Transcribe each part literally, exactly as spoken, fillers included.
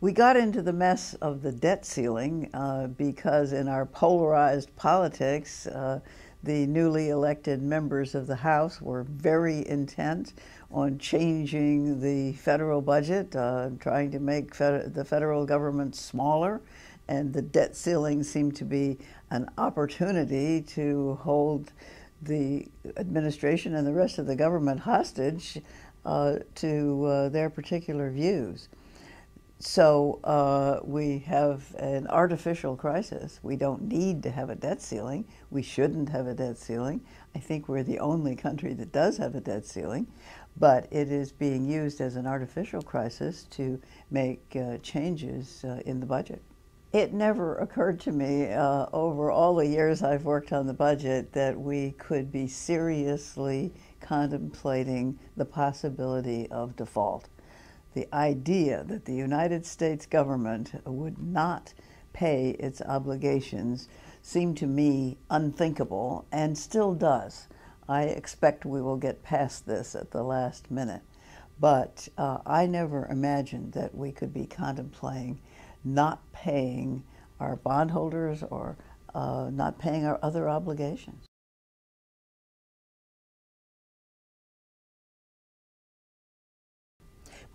We got into the mess of the debt ceiling uh, because in our polarized politics, uh, the newly elected members of the House were very intent on changing the federal budget, uh, trying to make fed the federal government smaller, and the debt ceiling seemed to be an opportunity to hold the administration and the rest of the government hostage uh, to uh, their particular views. So uh, we have an artificial crisis. We don't need to have a debt ceiling. We shouldn't have a debt ceiling. I think we're the only country that does have a debt ceiling, but it is being used as an artificial crisis to make uh, changes uh, in the budget. It never occurred to me uh, over all the years I've worked on the budget that we could be seriously contemplating the possibility of default. The idea that the United States government would not pay its obligations seemed to me unthinkable, and still does. I expect we will get past this at the last minute. But uh, I never imagined that we could be contemplating not paying our bondholders or uh, not paying our other obligations.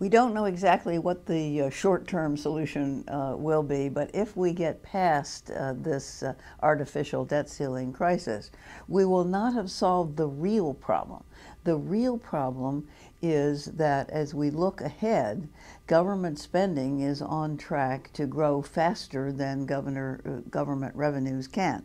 We don't know exactly what the uh, short-term solution uh, will be, but if we get past uh, this uh, artificial debt ceiling crisis, we will not have solved the real problem. The real problem is that as we look ahead, government spending is on track to grow faster than governor, uh, government revenues can.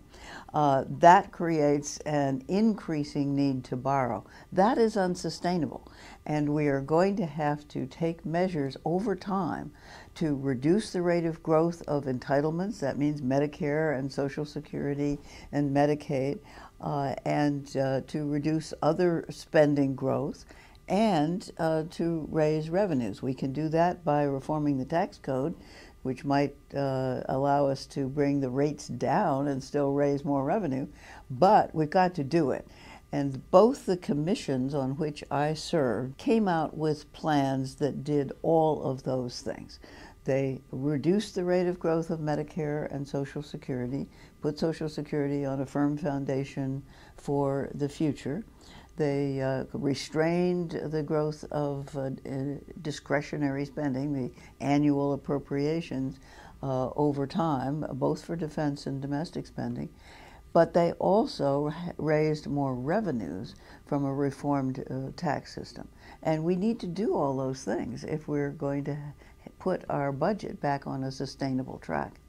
Uh, that creates an increasing need to borrow. That is unsustainable, and we are going to have to take measures over time to reduce the rate of growth of entitlements. That means Medicare and Social Security and Medicaid, uh, and uh, to reduce other spending growth, and uh, to raise revenues. We can do that by reforming the tax code, which might uh, allow us to bring the rates down and still raise more revenue, but we've got to do it. And both the commissions on which I served came out with plans that did all of those things. They reduced the rate of growth of Medicare and Social Security, put Social Security on a firm foundation for the future. They uh, restrained the growth of uh, discretionary spending, the annual appropriations, uh, over time, both for defense and domestic spending. But they also raised more revenues from a reformed uh, tax system. And we need to do all those things if we're going to put our budget back on a sustainable track.